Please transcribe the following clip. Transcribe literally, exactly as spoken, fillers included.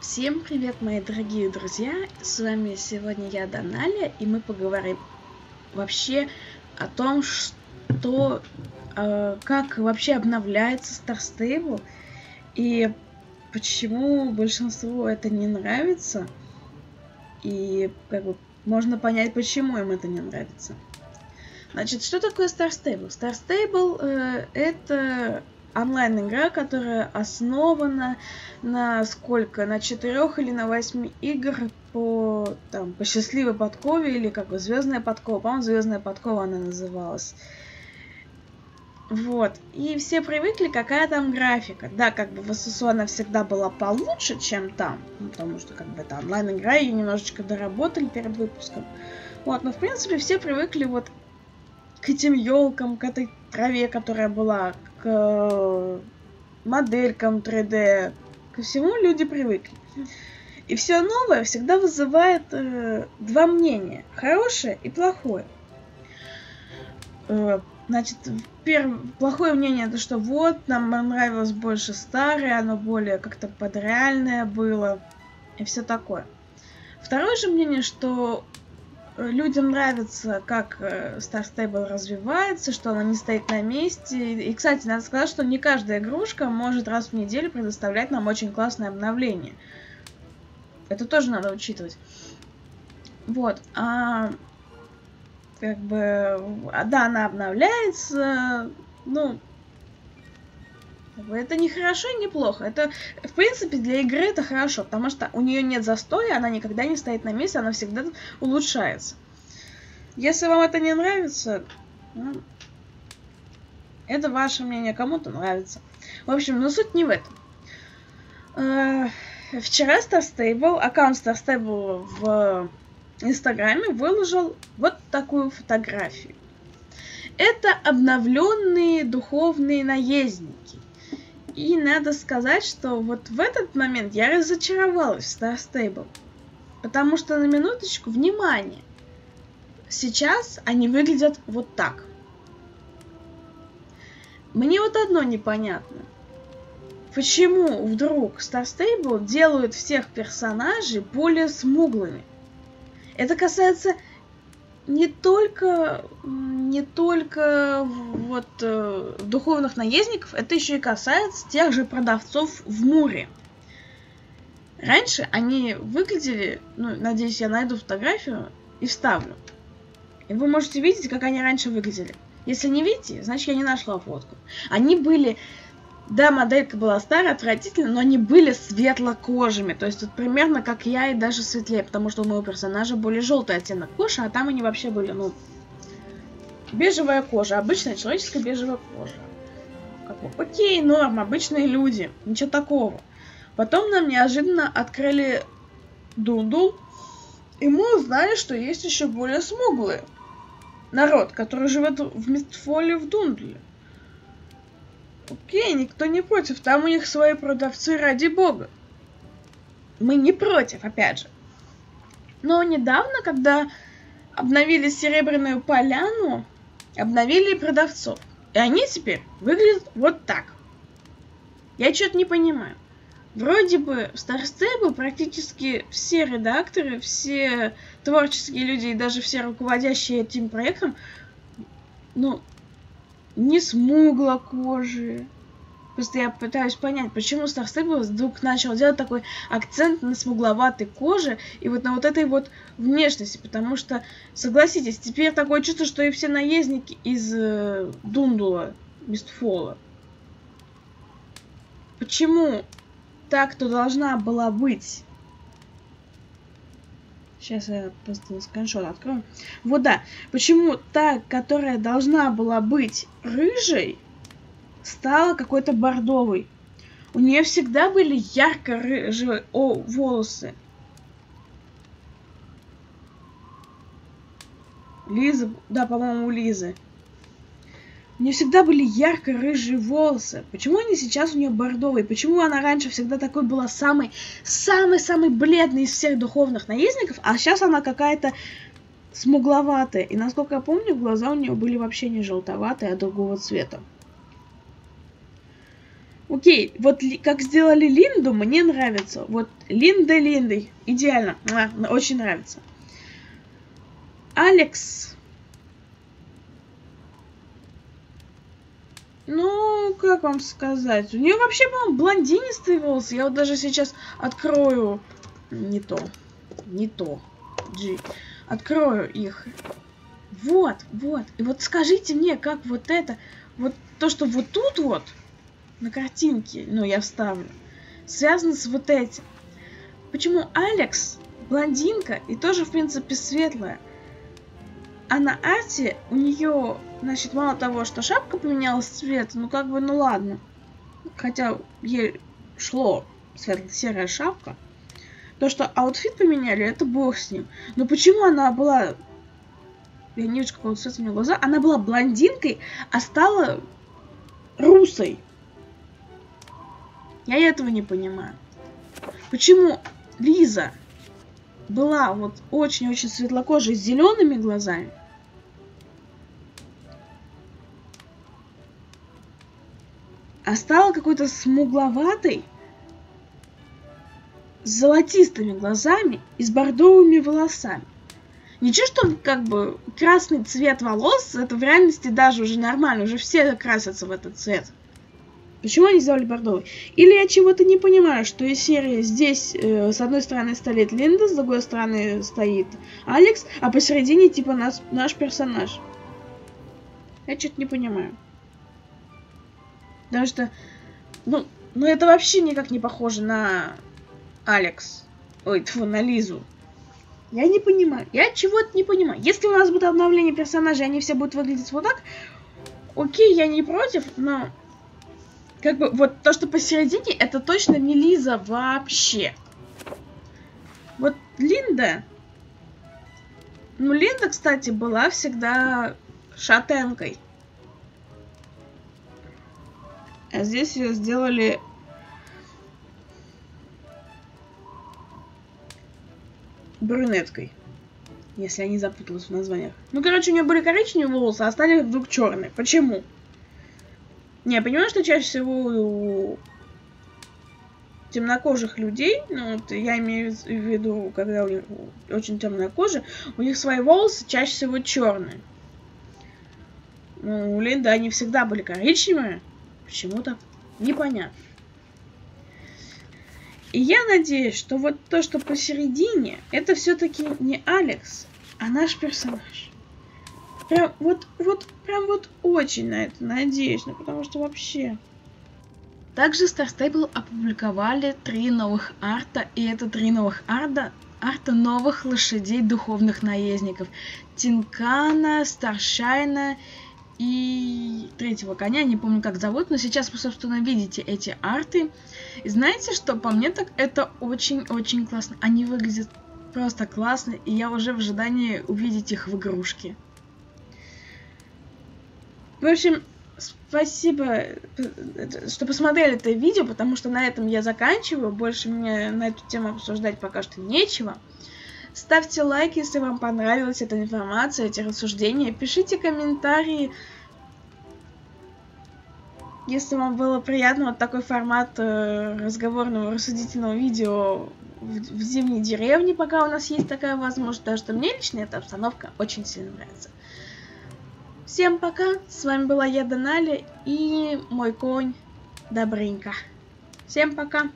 Всем привет, мои дорогие друзья! С вами сегодня я, Даналия, и мы поговорим вообще о том, что э, как вообще обновляется Star Stable и почему большинству это не нравится. И как бы можно понять, почему им это не нравится. Значит, что такое Star Stable? Star Stable э, это онлайн-игра, которая основана на сколько? На четырех или на восьми игр по, там, по счастливой подкове или как бы звездная подкова. По-моему, звездная подкова она называлась. Вот. И все привыкли, какая там графика. Да, как бы в эс эс о она всегда была получше, чем там. Ну, потому что, как бы, это онлайн-игра, ее немножечко доработали перед выпуском. Вот, но, в принципе, все привыкли вот к этим елкам, к этой траве, которая была, к моделькам три дэ. Ко всему люди привыкли. И все новое всегда вызывает э, два мнения. Хорошее и плохое. Э, Значит, первое, плохое мнение, это что вот, нам нравилось больше старое, оно более как-то подреальное было, и все такое. Второе же мнение, что людям нравится, как Star Stable развивается, что она не стоит на месте. И, кстати, надо сказать, что не каждая игрушка может раз в неделю предоставлять нам очень классное обновление. Это тоже надо учитывать. Вот, а... Как бы, да, она обновляется, ну, это не хорошо и не плохо. Это, в принципе, для игры это хорошо, потому что у нее нет застоя, она никогда не стоит на месте, она всегда улучшается. Если вам это не нравится, ну, это ваше мнение, кому-то нравится. В общем, но суть не в этом. Э-э- вчера Star Stable, аккаунт Star Stable в Инстаграме выложил вот такую фотографию. Это обновленные духовные наездники. И надо сказать, что вот в этот момент я разочаровалась в Star Stable. Потому что, на минуточку, внимание, сейчас они выглядят вот так. Мне вот одно непонятно. Почему вдруг Star Stable делают всех персонажей более смуглыми? Это касается не только, не только вот, э, духовных наездников, это еще и касается тех же продавцов в Муре. Раньше они выглядели, ну, надеюсь, я найду фотографию и вставлю. И вы можете видеть, как они раньше выглядели. Если не видите, значит, я не нашла фотку. Они были... Да, моделька была старая, отвратительная, но они были светлокожими. То есть, вот примерно как я, и даже светлее, потому что у моего персонажа более желтый оттенок кожи, а там они вообще были, ну, бежевая кожа, обычная человеческая бежевая кожа. Как, окей, норм, обычные люди, ничего такого. Потом нам неожиданно открыли Дундулл, и мы узнали, что есть еще более смуглые народ, который живет в Митфоле в Дундуле. Окей, никто не против, там у них свои продавцы, ради бога. Мы не против, опять же. Но недавно, когда обновили Серебряную Поляну, обновили и продавцов. И они теперь выглядят вот так. Я что-то не понимаю. Вроде бы в Star Stable практически все редакторы, все творческие люди и даже все руководящие этим проектом, ну... не смуглокожие. Просто я пытаюсь понять, почему Star Stable вдруг начал делать такой акцент на смугловатой коже и вот на вот этой вот внешности. Потому что, согласитесь, теперь такое чувство, что и все наездники из э, Дундула, Мистфола. Почему так-то должна была быть? Сейчас я просто скриншот открою. Вот да. Почему та, которая должна была быть рыжей, стала какой-то бордовой? У нее всегда были ярко-рыжие волосы. Лиза, да, по-моему, у Лизы. У нее всегда были ярко-рыжие волосы. Почему они сейчас у нее бордовые? Почему она раньше всегда такой была самой-самой-самой бледной из всех духовных наездников, а сейчас она какая-то смугловатая? И, насколько я помню, глаза у нее были вообще не желтоватые, а другого цвета. Окей, вот как сделали Линду, мне нравится. Вот Линда Линдой. Идеально. Очень нравится. Алекс. Ну, как вам сказать? У нее вообще, по-моему, блондинистые волосы. Я вот даже сейчас открою... Не то. Не то. G. Открою их. Вот, вот. И вот скажите мне, как вот это... Вот то, что вот тут вот, на картинке, ну, я вставлю, связано с вот этим. Почему Алекс блондинка и тоже, в принципе, светлая? А на Ате у нее, значит, мало того, что шапка поменялась цвет, ну как бы, ну ладно. Хотя ей шло светло-серая шапка. То, что аутфит поменяли, это бог с ним. Но почему она была... Я не вижу, какого цвета у нее глаза. Она была блондинкой, а стала русой. Я этого не понимаю. Почему Лиза была вот очень-очень светлокожей с зелеными глазами? А стала какой-то смугловатой, с золотистыми глазами и с бордовыми волосами. Ничего, что как бы красный цвет волос, это в реальности даже уже нормально, уже все красятся в этот цвет. Почему они сделали бордовый? Или я чего-то не понимаю, что из серии здесь э, с одной стороны стоит Линда, с другой стороны стоит Алекс, а посередине типа нас, наш персонаж. Я что-то не понимаю. Потому что... Ну, ну это вообще никак не похоже на Алекс. Ой, тьфу, на Лизу. Я не понимаю. Я чего-то не понимаю. Если у нас будет обновление персонажей, они все будут выглядеть вот так, окей, я не против, но... Как бы, вот то, что посередине, это точно не Лиза вообще. Вот Линда. Ну, Линда, кстати, была всегда шатенкой. А здесь ее сделали... брюнеткой. Если я не запуталась в названиях. Ну, короче, у нее были коричневые волосы, а стали вдруг черные. Почему? Не, я понимаю, что чаще всего у темнокожих людей, ну, вот я имею в виду, когда у них очень темная кожа, у них свои волосы чаще всего черные. Ну, у Линды они всегда были коричневые. Почему-то непонятно. И я надеюсь, что вот то, что посередине, это все-таки не Алекс, а наш персонаж. Прям вот, вот, прям вот очень на это надеюсь, ну потому что вообще. Также Star Stable опубликовали три новых арта, и это три новых арта, арта новых лошадей духовных наездников. Тинкана, Старшайна и третьего коня, не помню как зовут, но сейчас вы, собственно, видите эти арты. И знаете что, по мне так это очень-очень классно. Они выглядят просто классно, и я уже в ожидании увидеть их в игрушке. В общем, спасибо, что посмотрели это видео, потому что на этом я заканчиваю. Больше мне на эту тему обсуждать пока что нечего. Ставьте лайк, если вам понравилась эта информация, эти рассуждения. Пишите комментарии, если вам было приятно вот такой формат разговорного, рассудительного видео в зимней деревне, пока у нас есть такая возможность. Потому что мне лично эта обстановка очень сильно нравится. Всем пока, с вами была я, Даналия, и мой конь Добрынька. Всем пока!